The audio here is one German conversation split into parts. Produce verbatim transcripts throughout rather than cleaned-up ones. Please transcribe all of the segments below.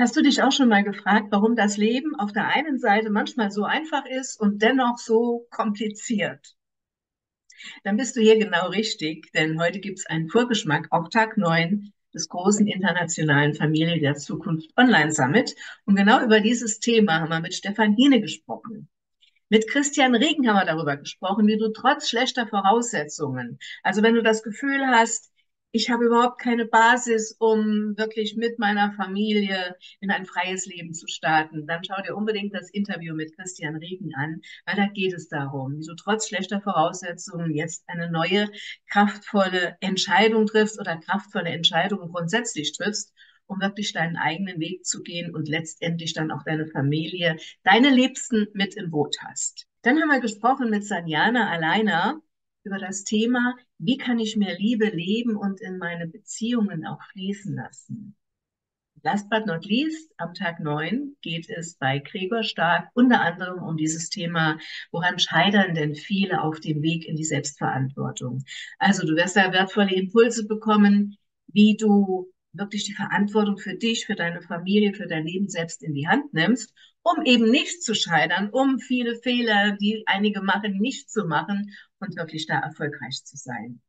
Hast du dich auch schon mal gefragt, warum das Leben auf der einen Seite manchmal so einfach ist und dennoch so kompliziert? Dann bist du hier genau richtig, denn heute gibt es einen Vorgeschmack auf Tag neun des großen internationalen Familie der Zukunft Online Summit. Und genau über dieses Thema haben wir mit Stefan Hiene gesprochen. Mit Christian Regen haben wir darüber gesprochen, wie du trotz schlechter Voraussetzungen, also wenn du das Gefühl hast, ich habe überhaupt keine Basis, um wirklich mit meiner Familie in ein freies Leben zu starten, dann schau dir unbedingt das Interview mit Christian Regen an, weil da geht es darum, wie du trotz schlechter Voraussetzungen jetzt eine neue, kraftvolle Entscheidung triffst oder kraftvolle Entscheidungen grundsätzlich triffst, um wirklich deinen eigenen Weg zu gehen und letztendlich dann auch deine Familie, deine Liebsten mit im Boot hast. Dann haben wir gesprochen mit Sanjana Alaina über das Thema, wie kann ich mehr Liebe leben und in meine Beziehungen auch fließen lassen. Last but not least, am Tag neun geht es bei Gregor Stark unter anderem um dieses Thema, woran scheitern denn viele auf dem Weg in die Selbstverantwortung. Also du wirst da wertvolle Impulse bekommen, wie du wirklich die Verantwortung für dich, für deine Familie, für dein Leben selbst in die Hand nimmst, um eben nicht zu scheitern, um viele Fehler, die einige machen, nicht zu machen und wirklich da erfolgreich zu sein.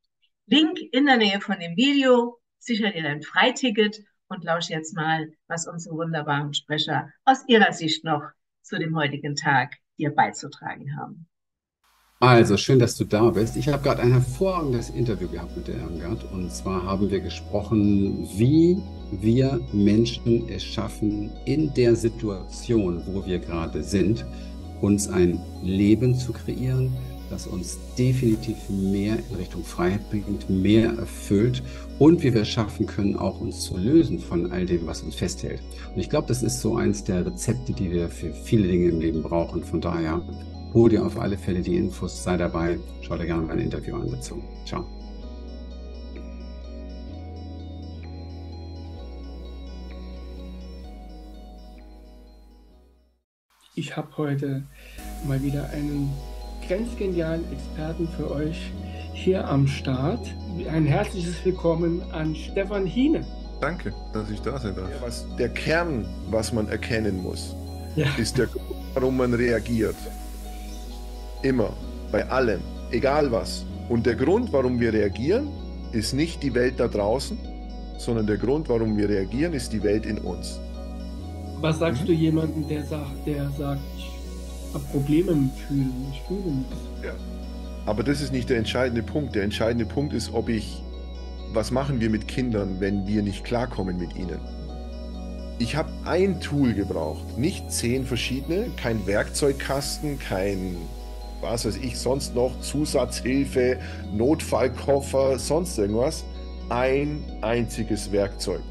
Link in der Nähe von dem Video, sicher dir dein Freiticket und lausch jetzt mal, was unsere wunderbaren Sprecher aus ihrer Sicht noch zu dem heutigen Tag dir beizutragen haben. Also, schön, dass du da bist. Ich habe gerade ein hervorragendes Interview gehabt mit der Irmgard. Und zwar haben wir gesprochen, wie wir Menschen es schaffen, in der Situation, wo wir gerade sind, uns ein Leben zu kreieren, das uns definitiv mehr in Richtung Freiheit bringt, mehr erfüllt und wie wir es schaffen können, auch uns zu lösen von all dem, was uns festhält. Und ich glaube, das ist so eins der Rezepte, die wir für viele Dinge im Leben brauchen. Von daher, hol dir auf alle Fälle die Infos, sei dabei, schau dir gerne mein Interview an dazu. Ciao. Ich habe heute mal wieder einen ganz genialen Experten für euch hier am Start. Ein herzliches Willkommen an Stefan Hiene. Danke, dass ich da sein darf. Ja, was, der Kern, was man erkennen muss, ja. ist der Grund, warum man reagiert. Immer, bei allem, egal was. Und der Grund, warum wir reagieren, ist nicht die Welt da draußen, sondern der Grund, warum wir reagieren, ist die Welt in uns. Was sagst mhm. du jemandem, der sagt, der sagt, ich habe Probleme mit Fühlen, ich fühle nichts? Ja. Aber das ist nicht der entscheidende Punkt. Der entscheidende Punkt ist, ob ich, was machen wir mit Kindern, wenn wir nicht klarkommen mit ihnen? Ich habe ein Tool gebraucht, nicht zehn verschiedene, kein Werkzeugkasten, kein... was weiß ich, sonst noch, Zusatzhilfe, Notfallkoffer, sonst irgendwas. Ein einziges Werkzeug,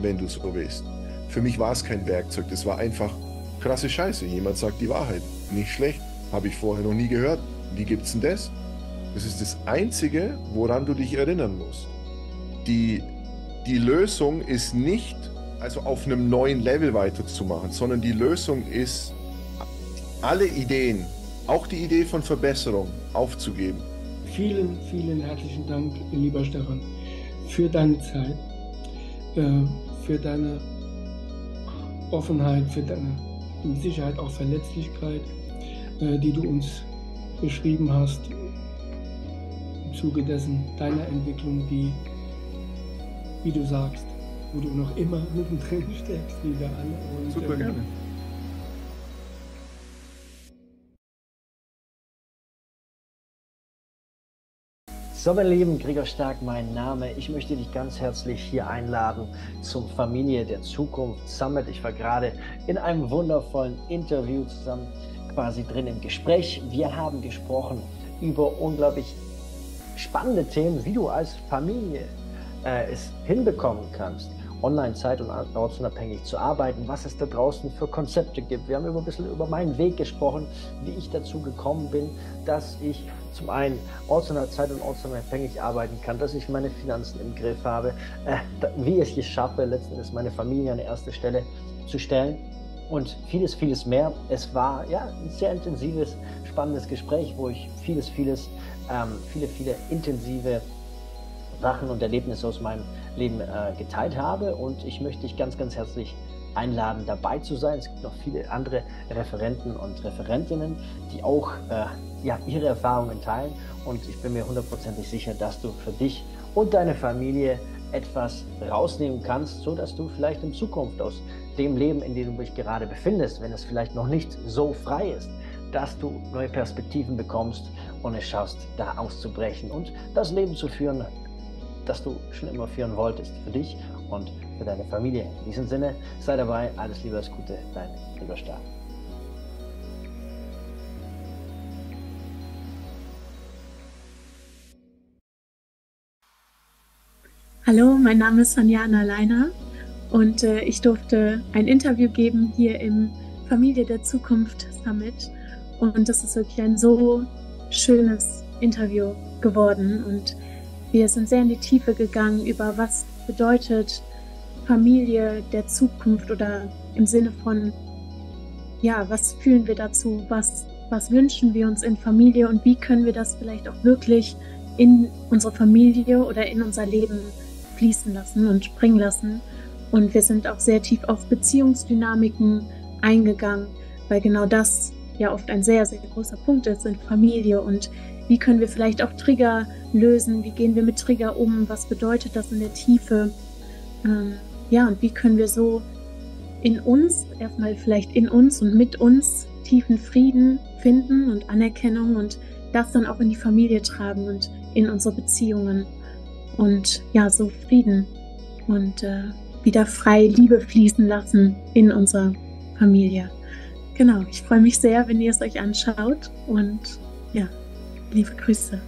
wenn du so willst. Für mich war es kein Werkzeug, das war einfach krasse Scheiße. Jemand sagt die Wahrheit, nicht schlecht, habe ich vorher noch nie gehört. Wie gibt's denn das? Das ist das Einzige, woran du dich erinnern musst. Die, die Lösung ist nicht, also auf einem neuen Level weiterzumachen, sondern die Lösung ist, alle Ideen, auch die Idee von Verbesserung aufzugeben. Vielen, vielen herzlichen Dank, lieber Stefan, für deine Zeit, für deine Offenheit, für deine mit Sicherheit auch Verletzlichkeit, die du uns beschrieben hast, im Zuge dessen deiner Entwicklung, die, wie du sagst, wo du noch immer mittendrin steckst, wie wir alle. Super, gerne. So, mein Lieben, Gregor Stark, mein Name. Ich möchte dich ganz herzlich hier einladen zum Familie der Zukunft Summit. Ich war gerade in einem wundervollen Interview zusammen, quasi drin im Gespräch. Wir haben gesprochen über unglaublich spannende Themen, wie du als Familie äh, es hinbekommen kannst, online zeit- und ortsunabhängig zu arbeiten, was es da draußen für Konzepte gibt. Wir haben über ein bisschen über meinen Weg gesprochen, wie ich dazu gekommen bin, dass ich zum einen ortsunabhängig zeit- und ortsunabhängig arbeiten kann, dass ich meine Finanzen im Griff habe, äh, wie ich es schaffe, letzten Endes meine Familie an die erste Stelle zu stellen und vieles, vieles mehr. Es war ja ein sehr intensives, spannendes Gespräch, wo ich vieles, vieles, ähm, viele, viele intensive Sachen und Erlebnisse aus meinem Leben äh, geteilt habe, und ich möchte dich ganz, ganz herzlich einladen, dabei zu sein. Es gibt noch viele andere Referenten und Referentinnen, die auch äh, ja, ihre Erfahrungen teilen. Und ich bin mir hundertprozentig sicher, dass du für dich und deine Familie etwas rausnehmen kannst, sodass du vielleicht in Zukunft aus dem Leben, in dem du dich gerade befindest, wenn es vielleicht noch nicht so frei ist, dass du neue Perspektiven bekommst und es schaffst, da auszubrechen und das Leben zu führen, das du schon immer führen wolltest, für dich und für deine Familie. In diesem Sinne, sei dabei, alles Liebe, alles Gute, dein Gregor Stark. Hallo, mein Name ist Sanjana Alaina und äh, ich durfte ein Interview geben hier im Familie der Zukunft Summit und das ist wirklich ein so schönes Interview geworden und wir sind sehr in die Tiefe gegangen über was bedeutet Familie der Zukunft oder im Sinne von, ja, was fühlen wir dazu, was, was wünschen wir uns in Familie und wie können wir das vielleicht auch wirklich in unsere Familie oder in unser Leben fließen lassen und springen lassen. Und wir sind auch sehr tief auf Beziehungsdynamiken eingegangen, weil genau das ja oft ein sehr, sehr großer Punkt ist in Familie. Und wie können wir vielleicht auch Trigger lösen? Wie gehen wir mit Trigger um? Was bedeutet das in der Tiefe? Ähm, ja, und wie können wir so in uns, erstmal vielleicht in uns und mit uns tiefen Frieden finden und Anerkennung und das dann auch in die Familie tragen und in unsere Beziehungen und ja, so Frieden und äh, wieder frei Liebe fließen lassen in unserer Familie. Genau, ich freue mich sehr, wenn ihr es euch anschaut und ja, liebe Grüße.